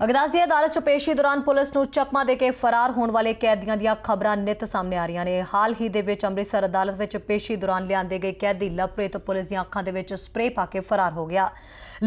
गुरदास दी अदालत च पेशी दौरान पुलिस नूं चकमा दे के फरार होने वाले कैदियों दी खबरां नित सामने आ रही ने। हाल ही दे विच अमृतसर अदालत विच पेशी दौरान लियांदे गए कैदी लवप्रीत पुलिस दी अखां दे विच स्प्रे पा के फरार हो गया।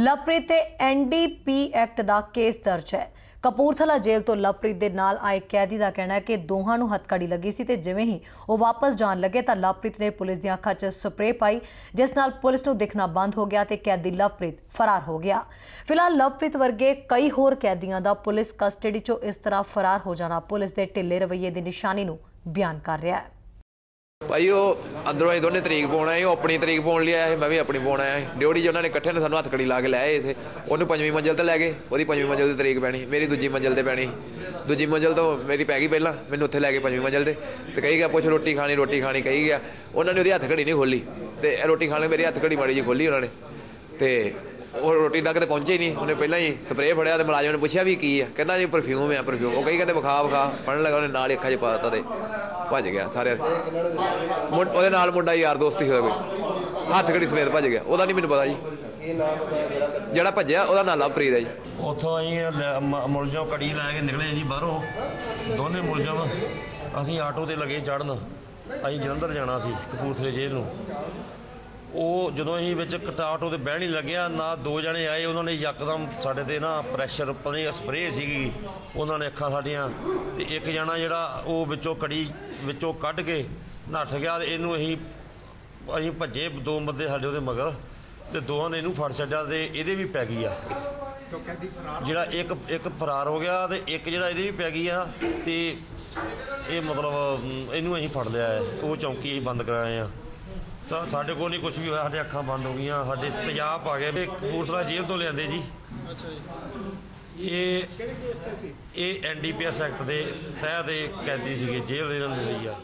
लवप्रीत ते NDP एक्ट दा केस दर्ज है। कपूरथला जेल तो लवप्रीत दे नाल आए कैदी का कहना है कि दोहां नूं हथकड़ी लगी सी ते जिवें ही वह वापस जान लगे तो लवप्रीत ने पुलिस दी अखां च स्प्रे पाई, जिस नाल पुलिस नूं दिखना बंद हो गया तो कैदी लवप्रीत फरार हो गया। फिलहाल लवप्रीत वर्गे कई होर कैदियों का पुलिस कस्टडी चो इस तरह फरार हो जाना पुलिस के ढिले रवैये की निशानी नूं बयान कर रहा है। भाई वो अंदरों अं दोनों तरीक पाने आए, वो अपनी तरीक पाने लिया है, मैं भी अपनी पाने आया। ड्योड़ी जो उन्होंने कट्ठे ने सू हथकड़ी ला के लाए थे, उन्होंने पंजी मंजिल तो लै गए, वो पंजी मंजिल की तरीक पैनी, मेरी दूजी मंजिल से पैनी, दूजी मंजिल तो मेरी पै गई पहला, मैंने उत्थे लै गए पंजी मंजिल से। तो कही गया पुछ रोटी खानी कही गया, उन्होंने वो हथकड़ी नहीं खोली, तो रोटी खाने मेरी हथकड़ी माड़ी जी खोली उन्होंने, तो वो रोटी तक तो पहुंचे ही नहीं। उन्हें पहला ही स्प्रे फड़िया, तो मुलाजम ने पूछा भी की है, कहना जी परफ्यूम है परफ्यूम, वो कही कहते विखा विखा फड़न लगा, उन्हें नाल अखा च पा दिता तो भज गया। सारे वो नाल मुंडा यार दोस्त ही होगा कोई, हथकड़ी समेत भज गया, वह नहीं मैनूं पता जी, जोड़ा भजया वह नाम लवप्रीत है जी। उतों अं मुलजम कड़ी ला के निकले जी बाहरों, दोनों मुलजम असीं आटो से लगे चढ़न, असीं जलंधर जाना सी कपूरथले जेल नूं। ਉਹ ਜਦੋਂ ਅਸੀਂ ਵਿੱਚ ਕਟਾਟੋ ਤੇ ਬਹਿਣ ਹੀ ਲੱਗਿਆ ਨਾ, ਦੋ ਜਣੇ ਆਏ, ਉਹਨਾਂ ਨੇ ਯਕਦਮ ਸਾਡੇ ਤੇ ਨਾ ਪ੍ਰੈਸ਼ਰ ਪਰੇ ਸਪਰੇਅ ਸੀਗੀ, ਉਹਨਾਂ ਨੇ ਅੱਖਾਂ ਸਾਡੀਆਂ, ਤੇ ਇੱਕ ਜਣਾ ਜਿਹੜਾ ਉਹ ਵਿੱਚੋਂ ਕੜੀ ਵਿੱਚੋਂ ਕੱਢ ਕੇ ਨੱਠ ਗਿਆ, ਤੇ ਇਹਨੂੰ ਅਸੀਂ ਭੱਜੇ, ਦੋ ਬੰਦੇ ਸਾਡੇ ਉਹਦੇ ਮਗਰ, ਤੇ ਦੋਹਾਂ ਨੇ ਇਹਨੂੰ ਫੜ ਛੱਡਿਆ, ਤੇ ਇਹਦੇ ਵੀ ਪੈ ਗਈ ਆ, ਜਿਹੜਾ ਇੱਕ ਫਰਾਰ ਹੋ ਗਿਆ, ਤੇ ਇੱਕ ਜਿਹੜਾ ਇਹਦੇ ਵੀ ਪੈ ਗਈ ਆ, ਤੇ ਇਹ ਮਤਲਬ ਇਹਨੂੰ ਅਸੀਂ ਫੜ ਲਿਆ, ਉਹ ਚੌਂਕੀ ਅਸੀਂ ਬੰਦ ਕਰਾਏ ਆ। साढ़े को नहीं कुछ भी होया, अखा बंद हो गई, साढ़े तेजाब आ गए। कपूरथला जेल तो लिया जी, ये NDPS एक्ट के तहत कैदी जेल ले।